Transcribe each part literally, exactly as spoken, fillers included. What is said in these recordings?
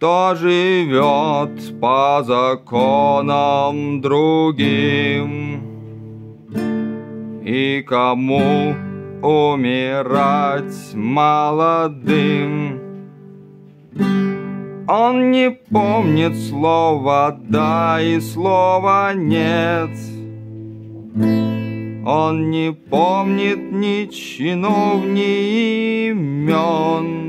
Кто живет по законам другим, и кому умирать молодым? Он не помнит слова «да» и слова «нет». Он не помнит ни чинов, ни имен.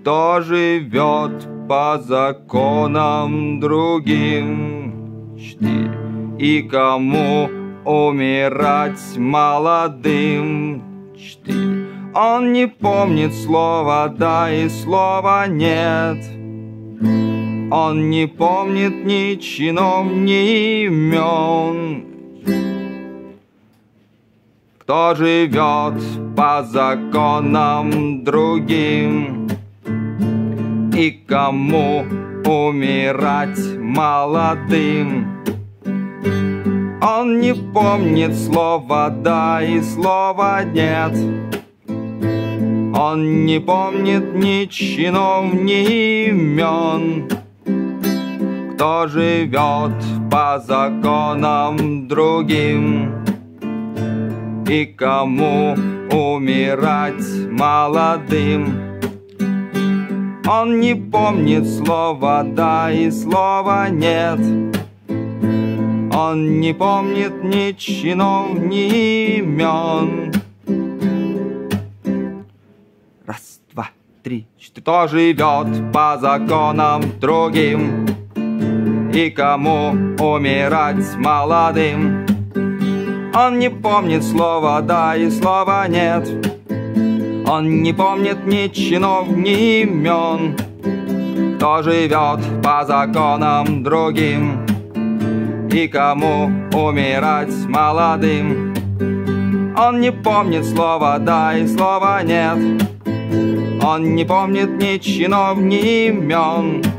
Кто живет по законам другим, и кому умирать молодым? Он не помнит слова «да» и слова «нет». Он не помнит ни чинов, ни имен. Кто живет по законам другим, и кому умирать молодым? Он не помнит слова «да» и слова «нет». Он не помнит ни чинов, ни имен. Кто живет по законам другим, и кому умирать молодым? Он не помнит слова «да» и слова «нет». Он не помнит ни чинов, ни имен. Раз, два, три, четыре. Кто живет по законам другим, и кому умирать молодым? Он не помнит слова «да» и слова «нет». Он не помнит ни чинов, ни имен. Кто живет по законам другим, и кому умирать молодым? Он не помнит слова «да» и слова «нет». Он не помнит ни чинов, ни имен.